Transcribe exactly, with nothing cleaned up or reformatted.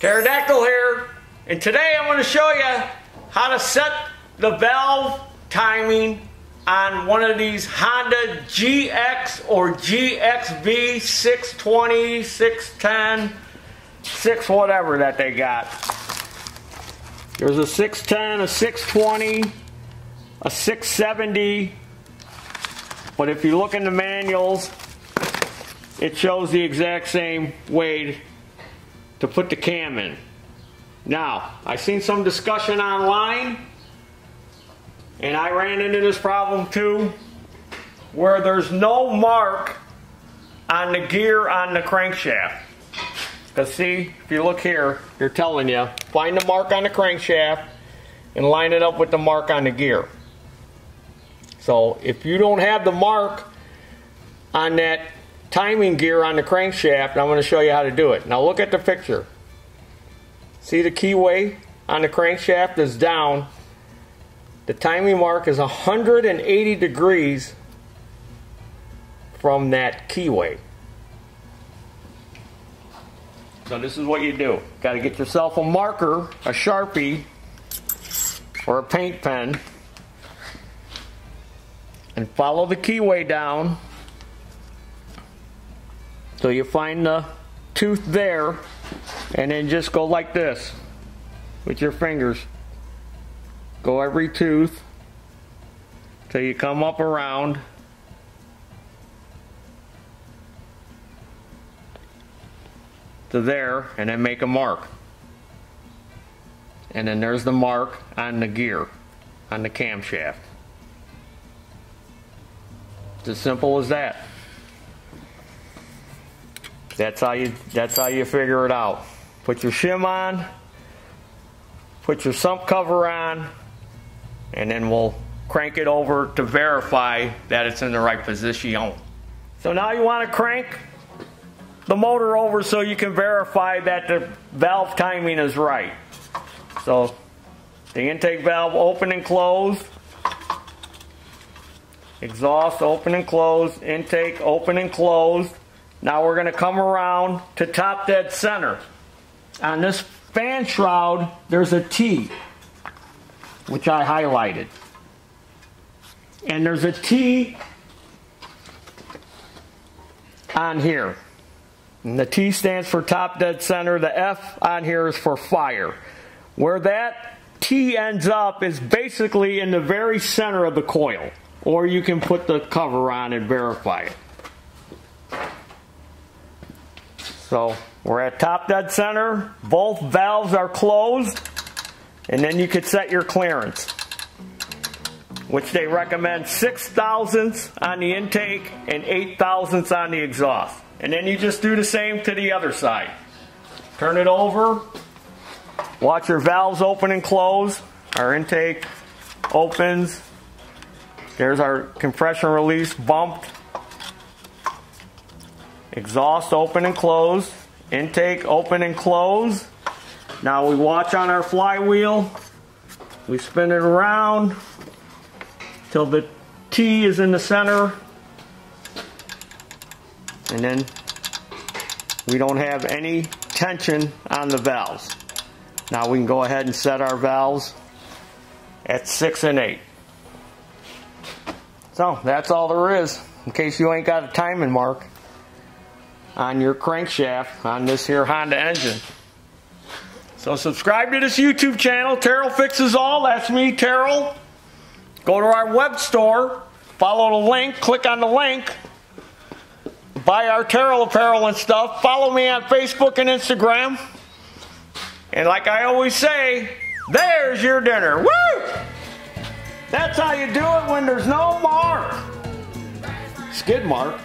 Pterodactyl here, and today I'm going to show you how to set the valve timing on one of these Honda G X or G X V six twenty, six ten, six whatever that they got. There's a six ten, a six twenty, a six seventy, but if you look in the manuals, it shows the exact same weight to put the cam in. Now, I seen some discussion online, and I ran into this problem too, where there's no mark on the gear on the crankshaft. Because see, if you look here, they're telling you, find the mark on the crankshaft and line it up with the mark on the gear. So if you don't have the mark on that timing gear on the crankshaft, and I'm going to show you how to do it. Now look at the picture. See the keyway on the crankshaft is down. The timing mark is one hundred eighty degrees from that keyway. So this is what you do. Got to get yourself a marker, a Sharpie, or a paint pen, and follow the keyway down. So you find the tooth there, and then just go like this with your fingers. Go every tooth till you come up around. To there, and then make a mark. And then there's the mark on the gear, on the camshaft. It's as simple as that. That's how you that's how you figure it out. Put your shim on, put your sump cover on, and then we'll crank it over to verify that it's in the right position. So now you want to crank the motor over so you can verify that the valve timing is right. So the intake valve open and close, exhaust open and close, intake open and closed. Now we're going to come around to top dead center. On this fan shroud, there's a T, which I highlighted. And there's a T on here. And the T stands for top dead center. The F on here is for fire. Where that T ends up is basically in the very center of the coil. Or you can put the cover on and verify it. So we're at top dead center, both valves are closed, and then you could set your clearance, which they recommend six thousandths on the intake and eight thousandths on the exhaust. And then you just do the same to the other side. Turn it over, watch your valves open and close. Our intake opens, there's our compression release bumped. Exhaust open and close, intake open and close. Now we watch on our flywheel, we spin it around till the T is in the center, and then we don't have any tension on the valves. Now we can go ahead and set our valves at six and eight. So that's all there is, in case you ain't got a timing mark on your crankshaft on this here Honda engine. So subscribe to this YouTube channel, Taryl Fixes All. That's me, Taryl. Go to our web store, follow the link, click on the link, buy our Taryl apparel and stuff. Follow me on Facebook and Instagram. And like I always say, there's your dinner. Woo! That's how you do it when there's no mark. Skid mark.